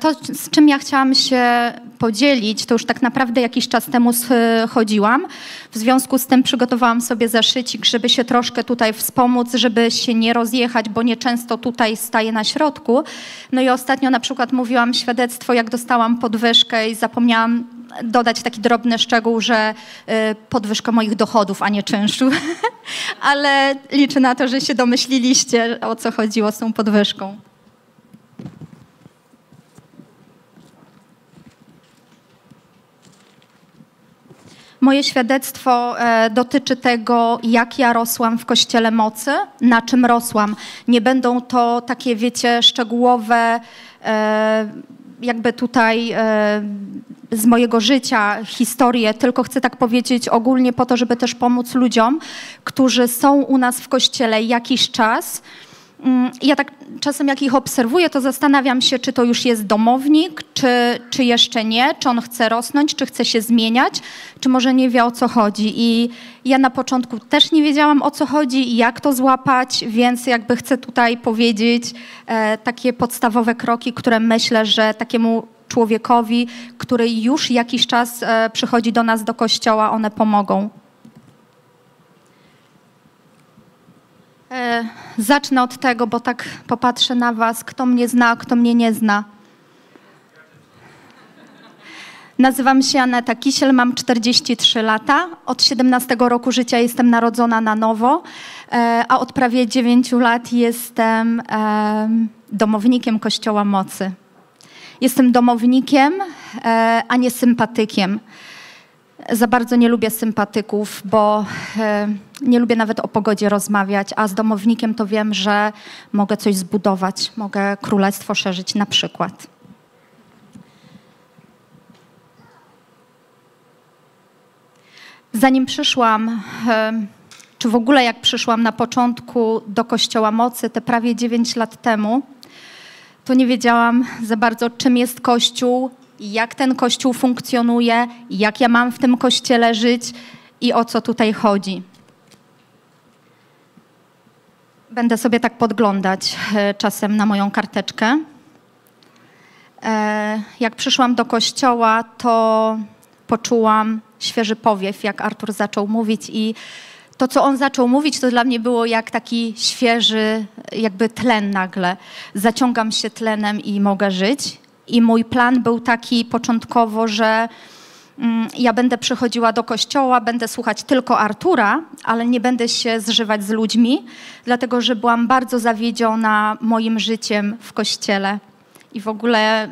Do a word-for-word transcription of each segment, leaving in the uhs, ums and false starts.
To, z czym ja chciałam się podzielić, to już tak naprawdę jakiś czas temu chodziłam. W związku z tym przygotowałam sobie zeszycik, żeby się troszkę tutaj wspomóc, żeby się nie rozjechać, bo nieczęsto tutaj staję na środku. No i ostatnio na przykład mówiłam świadectwo, jak dostałam podwyżkę i zapomniałam dodać taki drobny szczegół, że podwyżka moich dochodów, a nie czynszu. Ale liczę na to, że się domyśliliście, o co chodziło z tą podwyżką. Moje świadectwo dotyczy tego, jak ja rosłam w Kościele Mocy, na czym rosłam. Nie będą to takie, wiecie, szczegółowe jakby tutaj z mojego życia historie, tylko chcę tak powiedzieć ogólnie po to, żeby też pomóc ludziom, którzy są u nas w Kościele jakiś czas. Ja tak czasem jak ich obserwuję, to zastanawiam się, czy to już jest domownik, czy, czy jeszcze nie, czy on chce rosnąć, czy chce się zmieniać, czy może nie wie, o co chodzi. I ja na początku też nie wiedziałam, o co chodzi i jak to złapać, więc jakby chcę tutaj powiedzieć e, takie podstawowe kroki, które myślę, że takiemu człowiekowi, który już jakiś czas e, przychodzi do nas, do kościoła, one pomogą. Zacznę od tego, bo tak popatrzę na was, kto mnie zna, a kto mnie nie zna. Nazywam się Aneta Kisiel, mam czterdzieści trzy lata. Od siedemnastego roku życia jestem narodzona na nowo, a od prawie dziewięciu lat jestem domownikiem Kościoła Mocy. Jestem domownikiem, a nie sympatykiem. Za bardzo nie lubię sympatyków, bo nie lubię nawet o pogodzie rozmawiać, a z domownikiem to wiem, że mogę coś zbudować, mogę królestwo szerzyć na przykład. Zanim przyszłam, czy w ogóle jak przyszłam na początku do Kościoła Mocy, te prawie dziewięć lat temu, to nie wiedziałam za bardzo, czym jest Kościół, jak ten Kościół funkcjonuje, jak ja mam w tym Kościele żyć i o co tutaj chodzi. Będę sobie tak podglądać czasem na moją karteczkę. Jak przyszłam do Kościoła, to poczułam świeży powiew, jak Artur zaczął mówić i to, co on zaczął mówić, to dla mnie było jak taki świeży jakby tlen nagle. Zaciągam się tlenem i mogę żyć. I mój plan był taki początkowo, że mm, ja będę przychodziła do kościoła, będę słuchać tylko Artura, ale nie będę się zżywać z ludźmi, dlatego że byłam bardzo zawiedziona moim życiem w kościele. I w ogóle,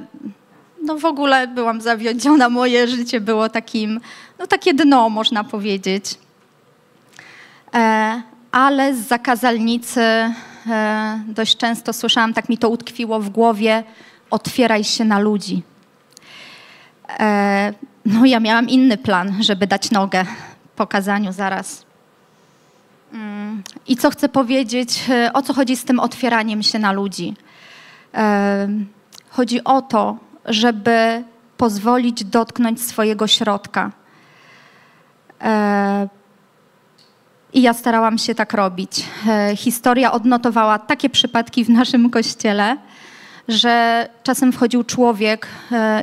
no w ogóle byłam zawiedziona, moje życie było takim, no takie dno można powiedzieć. E, ale z zakazalnicy e, dość często słyszałam, tak mi to utkwiło w głowie, otwieraj się na ludzi. E, no ja miałam inny plan, żeby dać nogę po kazaniu zaraz. Mm, I co chcę powiedzieć, o co chodzi z tym otwieraniem się na ludzi? E, chodzi o to, żeby pozwolić dotknąć swojego środka. E, I ja starałam się tak robić. E, historia odnotowała takie przypadki w naszym kościele, że czasem wchodził człowiek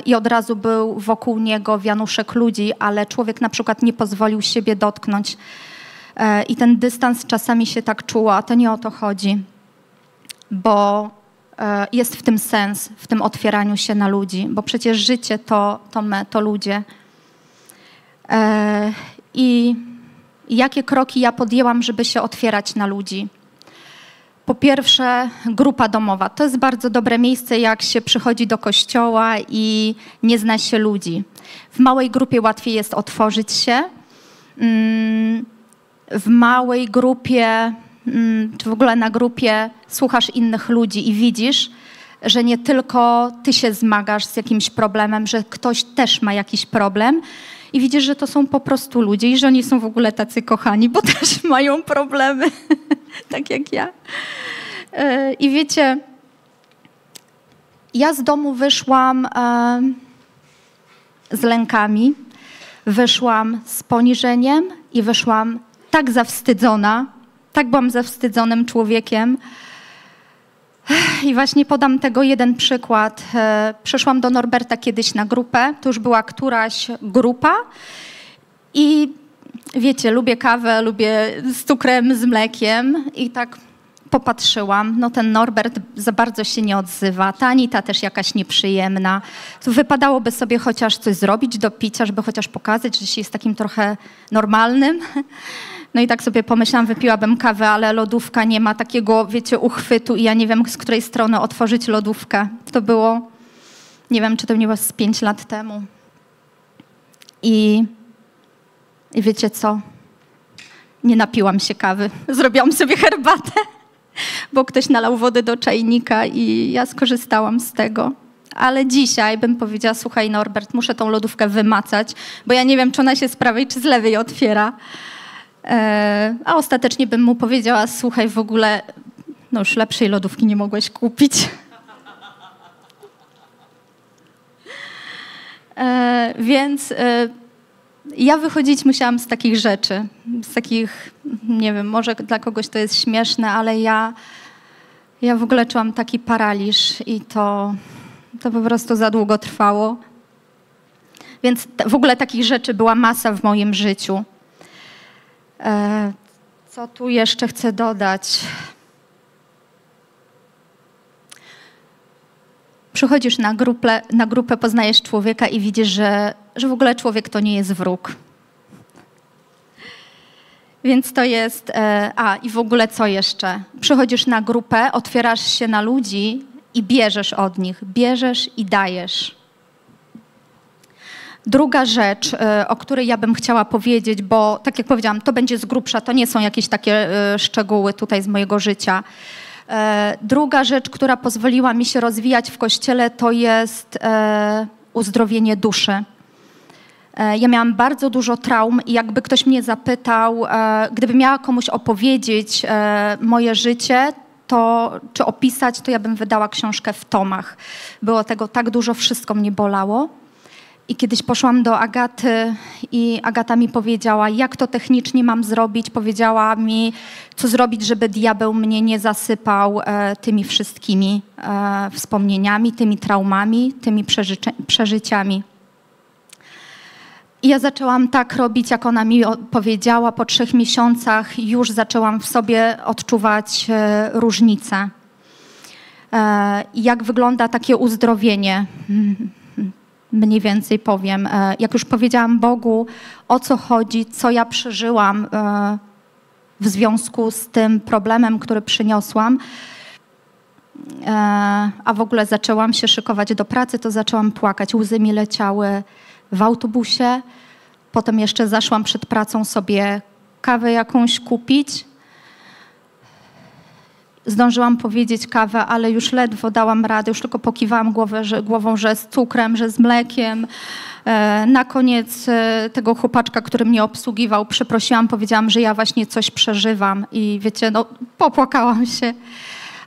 i od razu był wokół niego wianuszek ludzi, ale człowiek na przykład nie pozwolił siebie dotknąć. I ten dystans czasami się tak czuło, a to nie o to chodzi, bo jest w tym sens, w tym otwieraniu się na ludzi, bo przecież życie to, to my, to ludzie. I jakie kroki ja podjęłam, żeby się otwierać na ludzi? Po pierwsze, grupa domowa. To jest bardzo dobre miejsce, jak się przychodzi do kościoła i nie zna się ludzi. W małej grupie łatwiej jest otworzyć się. W małej grupie, czy w ogóle na grupie, słuchasz innych ludzi i widzisz, że nie tylko ty się zmagasz z jakimś problemem, że ktoś też ma jakiś problem i widzisz, że to są po prostu ludzie i że oni są w ogóle tacy kochani, bo też mają problemy, tak jak ja. I wiecie, ja z domu wyszłam z lękami, wyszłam z poniżeniem i wyszłam tak zawstydzona, tak byłam zawstydzonym człowiekiem, I właśnie podam tego jeden przykład. Przyszłam do Norberta kiedyś na grupę, to już była któraś grupa i wiecie, lubię kawę, lubię z cukrem, z mlekiem i tak popatrzyłam, no ten Norbert za bardzo się nie odzywa, ta Anita też jakaś nieprzyjemna. Tu wypadałoby sobie chociaż coś zrobić do picia, żeby chociaż pokazać, że się jest takim trochę normalnym. No i tak sobie pomyślałam, wypiłabym kawę, ale lodówka nie ma takiego, wiecie, uchwytu i ja nie wiem, z której strony otworzyć lodówkę. To było, nie wiem, czy to nie było z pięć lat temu. I, i wiecie co? Nie napiłam się kawy. Zrobiłam sobie herbatę, bo ktoś nalał wody do czajnika i ja skorzystałam z tego. Ale dzisiaj bym powiedziała, słuchaj Norbert, muszę tą lodówkę wymacać, bo ja nie wiem, czy ona się z prawej czy z lewej otwiera. A ostatecznie bym mu powiedziała, słuchaj, w ogóle no już lepszej lodówki nie mogłeś kupić. e, więc e, ja wychodzić musiałam z takich rzeczy, z takich, nie wiem, może dla kogoś to jest śmieszne, ale ja, ja w ogóle czułam taki paraliż i to, to po prostu za długo trwało. Więc t- w ogóle takich rzeczy była masa w moim życiu. Co tu jeszcze chcę dodać? Przychodzisz na grupę, na grupę, poznajesz człowieka i widzisz, że, że w ogóle człowiek to nie jest wróg. Więc to jest... A, i w ogóle co jeszcze? Przychodzisz na grupę, otwierasz się na ludzi i bierzesz od nich. Bierzesz i dajesz. Druga rzecz, o której ja bym chciała powiedzieć, bo tak jak powiedziałam, to będzie z grubsza, to nie są jakieś takie szczegóły tutaj z mojego życia. Druga rzecz, która pozwoliła mi się rozwijać w Kościele, to jest uzdrowienie duszy. Ja miałam bardzo dużo traum i jakby ktoś mnie zapytał, gdyby miała komuś opowiedzieć moje życie, to czy opisać, to ja bym wydała książkę w tomach. Było tego tak dużo, wszystko mnie bolało. I kiedyś poszłam do Agaty i Agata mi powiedziała, jak to technicznie mam zrobić. Powiedziała mi, co zrobić, żeby diabeł mnie nie zasypał e, tymi wszystkimi e, wspomnieniami, tymi traumami, tymi przeżyci- przeżyciami. I ja zaczęłam tak robić, jak ona mi powiedziała. Po trzech miesiącach już zaczęłam w sobie odczuwać e, różnicę. E, jak wygląda takie uzdrowienie? Mniej więcej powiem, jak już powiedziałam Bogu, o co chodzi, co ja przeżyłam w związku z tym problemem, który przyniosłam, a w ogóle zaczęłam się szykować do pracy, to zaczęłam płakać. Łzy mi leciały w autobusie, potem jeszcze zaszłam przed pracą sobie kawę jakąś kupić. Zdążyłam powiedzieć kawę, ale już ledwo dałam radę, już tylko pokiwałam głowę, że, głową, że z cukrem, że z mlekiem. E, na koniec e, tego chłopaczka, który mnie obsługiwał, przeprosiłam, powiedziałam, że ja właśnie coś przeżywam i wiecie, no popłakałam się.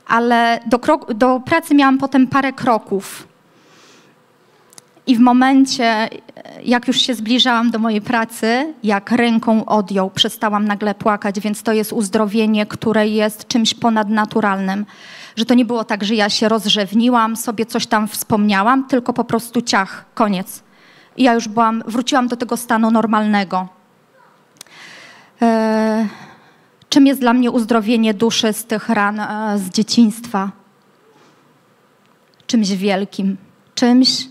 Ale do, krok, do pracy miałam potem parę kroków. I w momencie, jak już się zbliżałam do mojej pracy, jak ręką odjął, przestałam nagle płakać, więc to jest uzdrowienie, które jest czymś ponadnaturalnym. Że to nie było tak, że ja się rozrzewniłam, sobie coś tam wspomniałam, tylko po prostu ciach, koniec. I ja już byłam, wróciłam do tego stanu normalnego. Eee, czym jest dla mnie uzdrowienie duszy z tych ran e, z dzieciństwa? Czymś wielkim, czymś...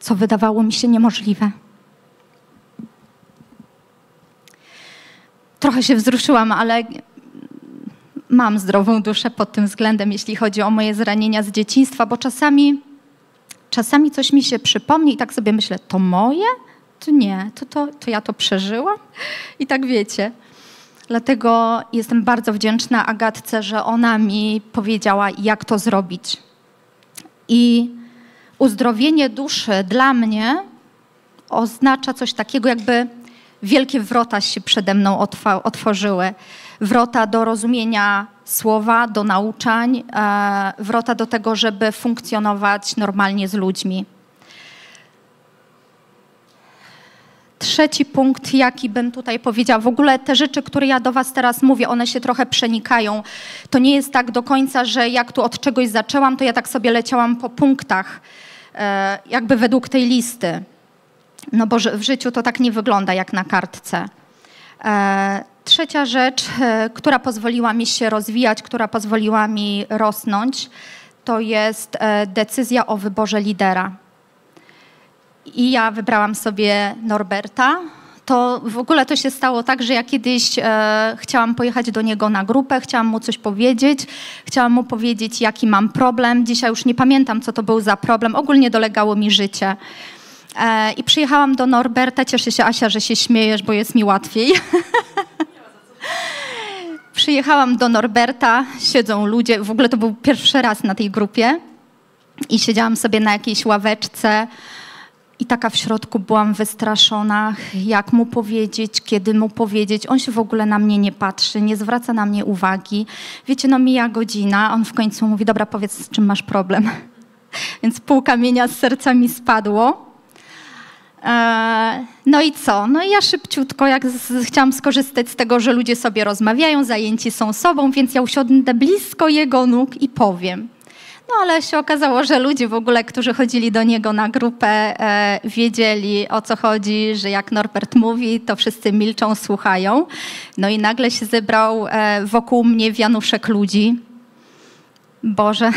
co wydawało mi się niemożliwe. Trochę się wzruszyłam, ale mam zdrową duszę pod tym względem, jeśli chodzi o moje zranienia z dzieciństwa, bo czasami, czasami coś mi się przypomni i tak sobie myślę, to moje? To nie, to, to, to ja to przeżyłam. I tak wiecie. Dlatego jestem bardzo wdzięczna Agatce, że ona mi powiedziała, jak to zrobić. I uzdrowienie duszy dla mnie oznacza coś takiego, jakby wielkie wrota się przede mną otwa- otworzyły. wrota do rozumienia słowa, do nauczań, wrota do tego, żeby funkcjonować normalnie z ludźmi. Trzeci punkt, jaki bym tutaj powiedziała, w ogóle te rzeczy, które ja do was teraz mówię, one się trochę przenikają. To nie jest tak do końca, że jak tu od czegoś zaczęłam, to ja tak sobie leciałam po punktach, jakby według tej listy. No bo w życiu to tak nie wygląda jak na kartce. Trzecia rzecz, która pozwoliła mi się rozwijać, która pozwoliła mi rosnąć, to jest decyzja o wyborze lidera. I ja wybrałam sobie Norberta. To w ogóle to się stało tak, że ja kiedyś e, chciałam pojechać do niego na grupę, chciałam mu coś powiedzieć, chciałam mu powiedzieć, jaki mam problem. Dzisiaj już nie pamiętam, co to był za problem. Ogólnie dolegało mi życie. E, I przyjechałam do Norberta. Cieszę się, Asia, że się śmiejesz, bo jest mi łatwiej. Przyjechałam do Norberta, siedzą ludzie. W ogóle to był pierwszy raz na tej grupie. I siedziałam sobie na jakiejś ławeczce. I taka w środku byłam wystraszona, jak mu powiedzieć, kiedy mu powiedzieć. On się w ogóle na mnie nie patrzy, nie zwraca na mnie uwagi. Wiecie, no mija godzina, on w końcu mówi, dobra, powiedz, z czym masz problem. Więc pół kamienia z serca mi spadło. Eee, no i co? No i ja szybciutko, jak z, chciałam skorzystać z tego, że ludzie sobie rozmawiają, zajęci są sobą, więc ja usiądę blisko jego nóg i powiem. No ale się okazało, że ludzie w ogóle, którzy chodzili do niego na grupę, e, wiedzieli, o co chodzi, że jak Norbert mówi, to wszyscy milczą, słuchają. No i nagle się zebrał e, wokół mnie wianuszek ludzi. Boże,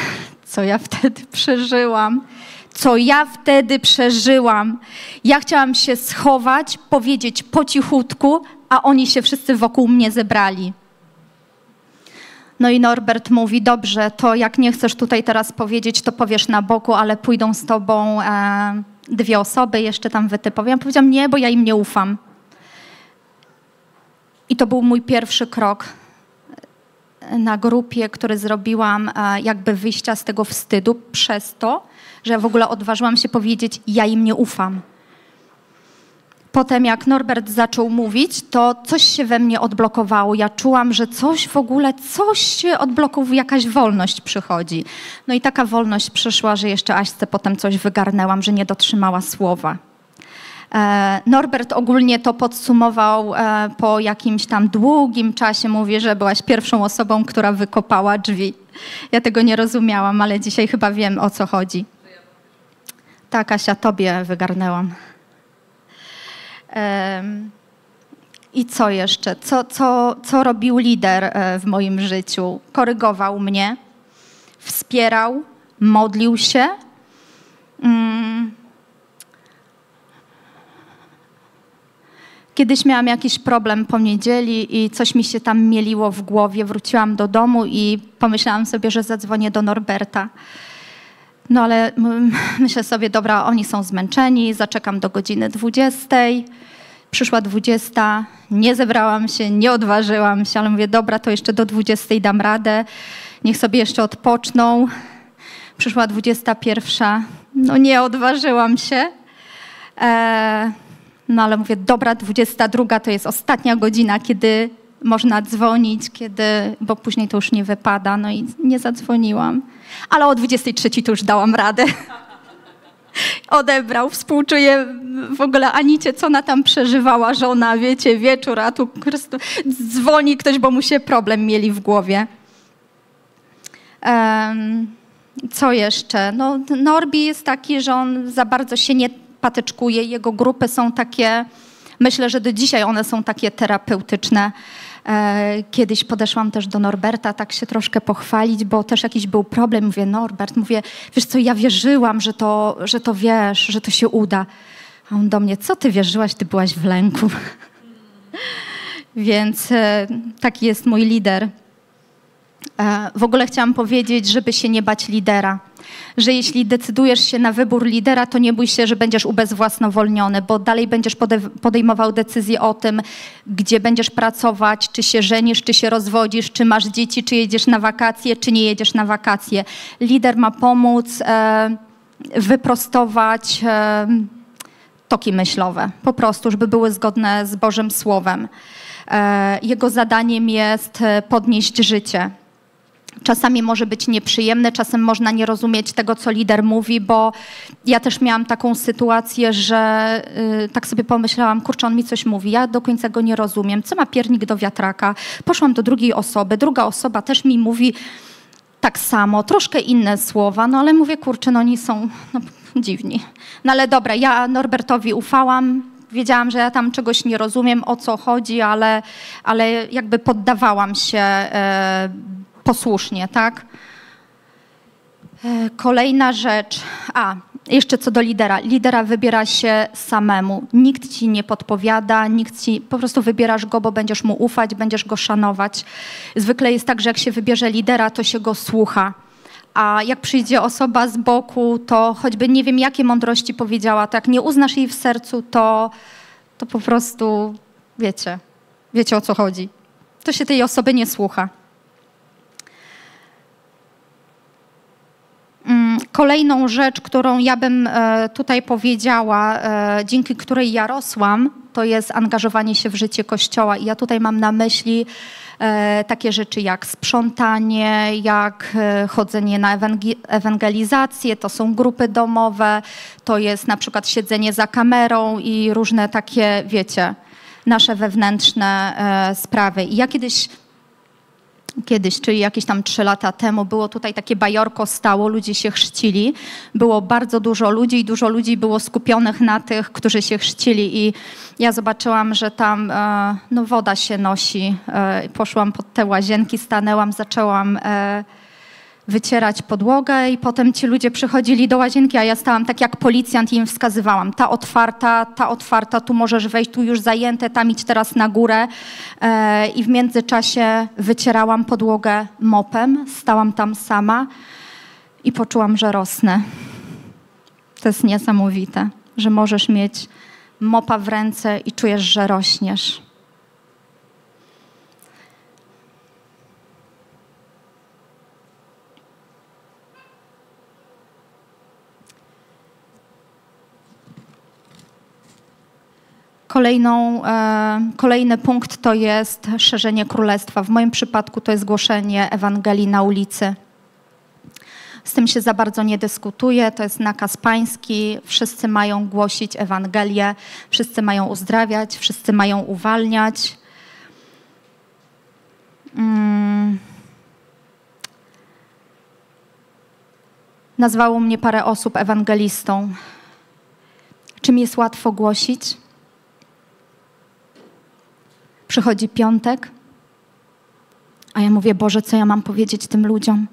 co ja wtedy przeżyłam. Co ja wtedy przeżyłam. Ja chciałam się schować, powiedzieć po cichutku, a oni się wszyscy wokół mnie zebrali. No i Norbert mówi, dobrze, to jak nie chcesz tutaj teraz powiedzieć, to powiesz na boku, ale pójdą z tobą e, dwie osoby, jeszcze tam wytypowe. Ja powiedziałam, nie, bo ja im nie ufam. I to był mój pierwszy krok na grupie, który zrobiłam e, jakby wyjścia z tego wstydu przez to, że ja w ogóle odważyłam się powiedzieć, ja im nie ufam. Potem jak Norbert zaczął mówić, to coś się we mnie odblokowało. Ja czułam, że coś w ogóle, coś się odblokowuje, jakaś wolność przychodzi. No i taka wolność przyszła, że jeszcze Aśce potem coś wygarnęłam, że nie dotrzymała słowa. E, Norbert ogólnie to podsumował e, po jakimś tam długim czasie. Mówi, że byłaś pierwszą osobą, która wykopała drzwi. Ja tego nie rozumiałam, ale dzisiaj chyba wiem, o co chodzi. Tak, Asia, tobie wygarnęłam. I co jeszcze? Co, co, co robił lider w moim życiu? Korygował mnie, wspierał, modlił się. Kiedyś miałam jakiś problem po niedzieli i coś mi się tam mieliło w głowie. Wróciłam do domu i pomyślałam sobie, że zadzwonię do Norberta. No ale myślę sobie, dobra, oni są zmęczeni, zaczekam do godziny dwudziestej. Przyszła dwudziesta, nie zebrałam się, nie odważyłam się, ale mówię, dobra, to jeszcze do dwudziestej dam radę, niech sobie jeszcze odpoczną. Przyszła dwudziesta pierwsza, no nie odważyłam się. E, no ale mówię, dobra, dwudziesta druga to jest ostatnia godzina, kiedy można dzwonić, kiedy, bo później to już nie wypada, no i nie zadzwoniłam. Ale o dwudziestej trzeciej to już dałam radę. Odebrał, współczuję w ogóle Anicie, co ona tam przeżywała, żona, wiecie, wieczór, a tu dzwoni ktoś, bo mu się problem mieli w głowie. Um, co jeszcze? No, Norbi jest taki, że on za bardzo się nie patyczkuje, jego grupy są takie, myślę, że do dzisiaj one są takie terapeutyczne. Kiedyś podeszłam też do Norberta, tak się troszkę pochwalić, bo też jakiś był problem. Mówię, Norbert, mówię, wiesz co, ja wierzyłam, że to, że to wiesz, że to się uda. A on do mnie, co ty wierzyłaś, ty byłaś w lęku. Więc taki jest mój lider. W ogóle chciałam powiedzieć, żeby się nie bać lidera. Że jeśli decydujesz się na wybór lidera, to nie bój się, że będziesz ubezwłasnowolniony, bo dalej będziesz podejmował decyzję o tym, gdzie będziesz pracować, czy się żenisz, czy się rozwodzisz, czy masz dzieci, czy jedziesz na wakacje, czy nie jedziesz na wakacje. Lider ma pomóc e, wyprostować e, toki myślowe, po prostu, żeby były zgodne z Bożym Słowem. Jego zadaniem jest podnieść życie. Czasami może być nieprzyjemne, czasem można nie rozumieć tego, co lider mówi, bo ja też miałam taką sytuację, że yy, tak sobie pomyślałam, kurczę, on mi coś mówi, ja do końca go nie rozumiem, co ma piernik do wiatraka. Poszłam do drugiej osoby, druga osoba też mi mówi tak samo, troszkę inne słowa, no ale mówię, kurczę, no oni są no, dziwni. No ale dobra, ja Norbertowi ufałam, wiedziałam, że ja tam czegoś nie rozumiem, o co chodzi, ale, ale jakby poddawałam się yy, posłusznie, tak? Kolejna rzecz. A, jeszcze co do lidera. Lidera wybiera się samemu. Nikt ci nie podpowiada, nikt ci... Po prostu wybierasz go, bo będziesz mu ufać, będziesz go szanować. Zwykle jest tak, że jak się wybierze lidera, to się go słucha. A jak przyjdzie osoba z boku, to choćby nie wiem, jakie mądrości powiedziała, to jak nie uznasz jej w sercu, to, to po prostu wiecie, wiecie o co chodzi. To się tej osoby nie słucha. Kolejną rzecz, którą ja bym tutaj powiedziała, dzięki której ja rosłam, to jest angażowanie się w życie Kościoła. I ja tutaj mam na myśli takie rzeczy jak sprzątanie, jak chodzenie na ewangelizację, to są grupy domowe, to jest na przykład siedzenie za kamerą i różne takie, wiecie, nasze wewnętrzne sprawy. I ja kiedyś... Kiedyś, czyli jakieś tam trzy lata temu, było tutaj takie bajorko stało, ludzie się chrzcili. Było bardzo dużo ludzi i dużo ludzi było skupionych na tych, którzy się chrzcili. I ja zobaczyłam, że tam e, no woda się nosi. E, poszłam pod te łazienki, stanęłam, zaczęłam e, wycierać podłogę i potem ci ludzie przychodzili do łazienki, a ja stałam tak jak policjant i im wskazywałam. Ta otwarta, ta otwarta, tu możesz wejść, tu już zajęte, tam idź teraz na górę. E, I w międzyczasie wycierałam podłogę mopem, stałam tam sama i poczułam, że rosnę. To jest niesamowite, że możesz mieć mopa w ręce i czujesz, że rośniesz. Kolejną, e, kolejny punkt to jest szerzenie królestwa. W moim przypadku to jest głoszenie Ewangelii na ulicy. Z tym się za bardzo nie dyskutuje, to jest nakaz pański. Wszyscy mają głosić Ewangelię, wszyscy mają uzdrawiać, wszyscy mają uwalniać. Hmm. Nazwało mnie parę osób ewangelistą. Czy mi jest łatwo głosić? Przychodzi piątek, a ja mówię, Boże, co ja mam powiedzieć tym ludziom?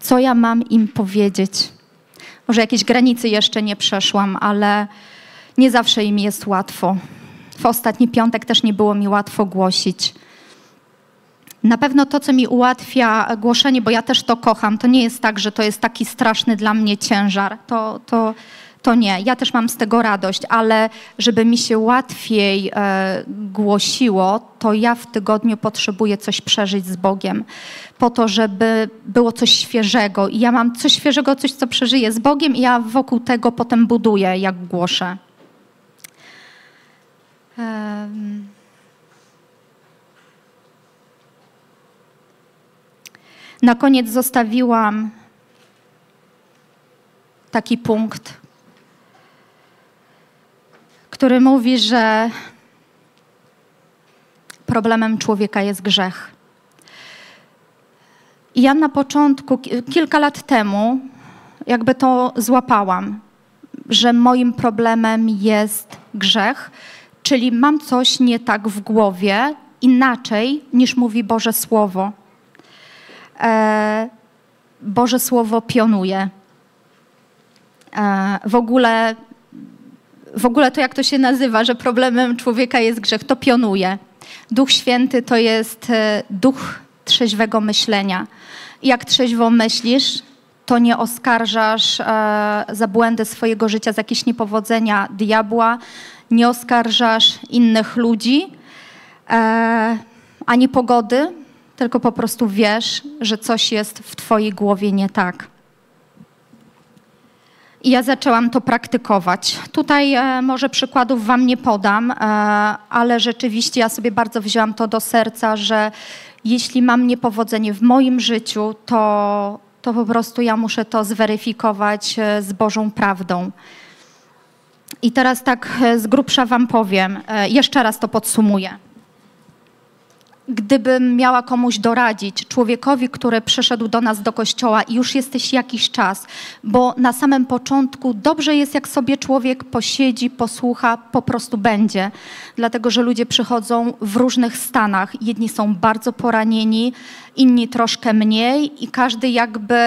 Co ja mam im powiedzieć? Może jakieś granicy jeszcze nie przeszłam, ale nie zawsze im jest łatwo. W ostatni piątek też nie było mi łatwo głosić. Na pewno to, co mi ułatwia głoszenie, bo ja też to kocham, to nie jest tak, że to jest taki straszny dla mnie ciężar. To, to, to nie. Ja też mam z tego radość, ale żeby mi się łatwiej e, głosiło, to ja w tygodniu potrzebuję coś przeżyć z Bogiem. Po to, żeby było coś świeżego. I ja mam coś świeżego, coś, co przeżyję z Bogiem i ja wokół tego potem buduję, jak głoszę. Um. Na koniec zostawiłam taki punkt, który mówi, że problemem człowieka jest grzech. I ja na początku, kilka lat temu, jakby to złapałam, że moim problemem jest grzech, czyli mam coś nie tak w głowie, inaczej niż mówi Boże Słowo. Boże Słowo pionuje. W ogóle, w ogóle to, jak to się nazywa, że problemem człowieka jest grzech, to pionuje. Duch Święty to jest duch trzeźwego myślenia. Jak trzeźwo myślisz, to nie oskarżasz za błędy swojego życia, za jakieś niepowodzenia diabła, nie oskarżasz innych ludzi, ani pogody, tylko po prostu wiesz, że coś jest w twojej głowie nie tak. I ja zaczęłam to praktykować. Tutaj e, może przykładów wam nie podam, e, ale rzeczywiście ja sobie bardzo wzięłam to do serca, że jeśli mam niepowodzenie w moim życiu, to, to po prostu ja muszę to zweryfikować z Bożą prawdą. I teraz tak z grubsza wam powiem, e, jeszcze raz to podsumuję. Gdybym miała komuś doradzić, człowiekowi, który przyszedł do nas do kościoła i już jesteś jakiś czas, bo na samym początku dobrze jest, jak sobie człowiek posiedzi, posłucha, po prostu będzie. Dlatego, że ludzie przychodzą w różnych stanach. Jedni są bardzo poranieni, inni troszkę mniej i każdy jakby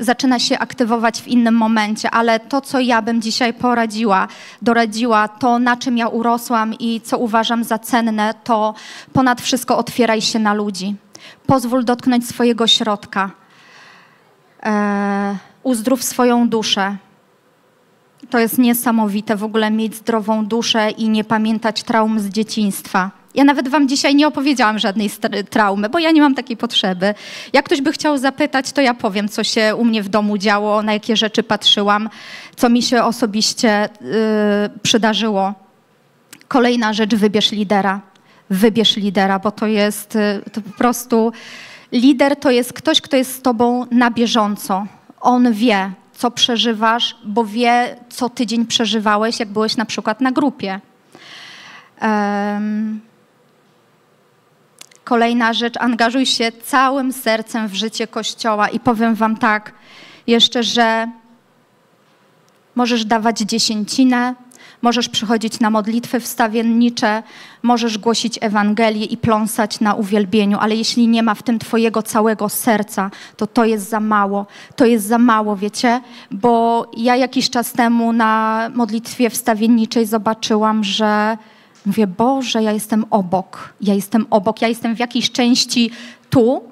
zaczyna się aktywować w innym momencie, ale to, co ja bym dzisiaj poradziła, doradziła, to na czym ja urosłam i co uważam za cenne, to ponad wszystko otwieraj się na ludzi. Pozwól dotknąć swojego środka. E, uzdrów swoją duszę. To jest niesamowite w ogóle mieć zdrową duszę i nie pamiętać traum z dzieciństwa. Ja nawet wam dzisiaj nie opowiedziałam żadnej traumy, bo ja nie mam takiej potrzeby. Jak ktoś by chciał zapytać, to ja powiem, co się u mnie w domu działo, na jakie rzeczy patrzyłam, co mi się osobiście yy, przydarzyło. Kolejna rzecz, wybierz lidera. Wybierz lidera, bo to jest yy, to po prostu... Lider to jest ktoś, kto jest z tobą na bieżąco. On wie, co przeżywasz, bo wie, co tydzień przeżywałeś, jak byłeś na przykład na grupie. Um, Kolejna rzecz, angażuj się całym sercem w życie Kościoła i powiem wam tak jeszcze, że możesz dawać dziesięcinę, możesz przychodzić na modlitwy wstawiennicze, możesz głosić Ewangelię i pląsać na uwielbieniu, ale jeśli nie ma w tym twojego całego serca, to to jest za mało. To jest za mało, wiecie? Bo ja jakiś czas temu na modlitwie wstawienniczej zobaczyłam, że mówię, Boże, ja jestem obok, ja jestem obok, ja jestem w jakiejś części tu,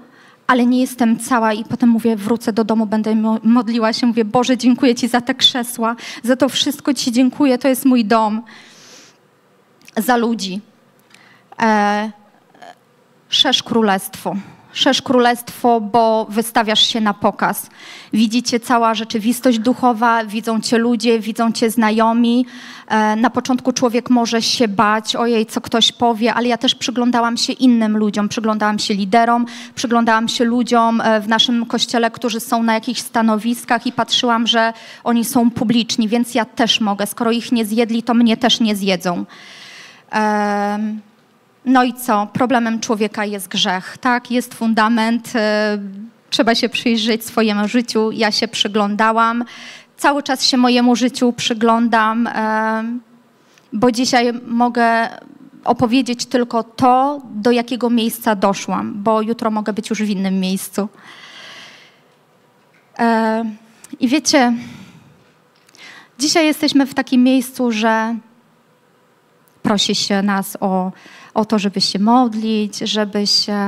ale nie jestem cała i potem mówię, wrócę do domu, będę modliła się, mówię, Boże, dziękuję Ci za te krzesła, za to wszystko Ci dziękuję, to jest mój dom, za ludzi. E, szerz królestwo. Szerz królestwo, bo wystawiasz się na pokaz. Widzicie cała rzeczywistość duchowa, widzą cię ludzie, widzą cię znajomi. Na początku człowiek może się bać, ojej, co ktoś powie, ale ja też przyglądałam się innym ludziom, przyglądałam się liderom, przyglądałam się ludziom w naszym kościele, którzy są na jakichś stanowiskach i patrzyłam, że oni są publiczni, więc ja też mogę. Skoro ich nie zjedli, to mnie też nie zjedzą. Um. No i co? Problemem człowieka jest grzech, tak? Jest fundament, yy, trzeba się przyjrzeć swojemu życiu. Ja się przyglądałam, cały czas się mojemu życiu przyglądam, yy, bo dzisiaj mogę opowiedzieć tylko to, do jakiego miejsca doszłam, bo jutro mogę być już w innym miejscu. Yy, I wiecie, dzisiaj jesteśmy w takim miejscu, że prosi się nas o... o to, żeby się modlić, żeby, się,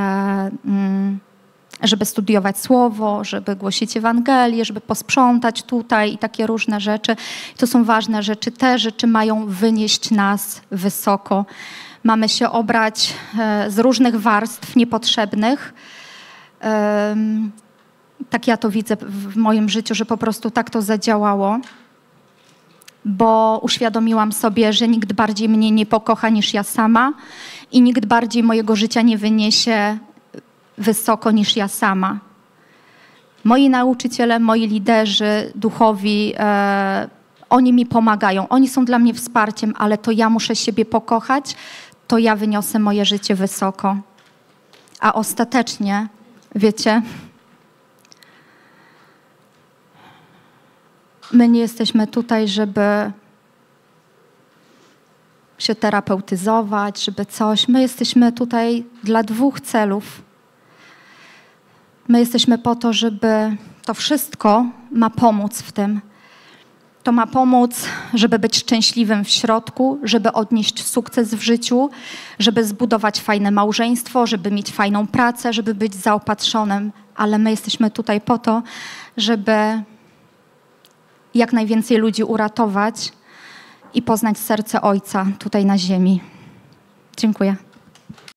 żeby studiować Słowo, żeby głosić Ewangelię, żeby posprzątać tutaj i takie różne rzeczy. To są ważne rzeczy. Te rzeczy mają wynieść nas wysoko. Mamy się obrać z różnych warstw niepotrzebnych. Tak ja to widzę w moim życiu, że po prostu tak to zadziałało. Bo uświadomiłam sobie, że nikt bardziej mnie nie pokocha niż ja sama i nikt bardziej mojego życia nie wyniesie wysoko niż ja sama. Moi nauczyciele, moi liderzy duchowi, e, oni mi pomagają, oni są dla mnie wsparciem, ale to ja muszę siebie pokochać, to ja wyniosę moje życie wysoko. A ostatecznie, wiecie... My nie jesteśmy tutaj, żeby się terapeutyzować, żeby coś. My jesteśmy tutaj dla dwóch celów. My jesteśmy po to, żeby to wszystko ma pomóc w tym. To ma pomóc, żeby być szczęśliwym w środku, żeby odnieść sukces w życiu, żeby zbudować fajne małżeństwo, żeby mieć fajną pracę, żeby być zaopatrzonym. Ale my jesteśmy tutaj po to, żeby... jak najwięcej ludzi uratować i poznać serce Ojca tutaj na ziemi. Dziękuję.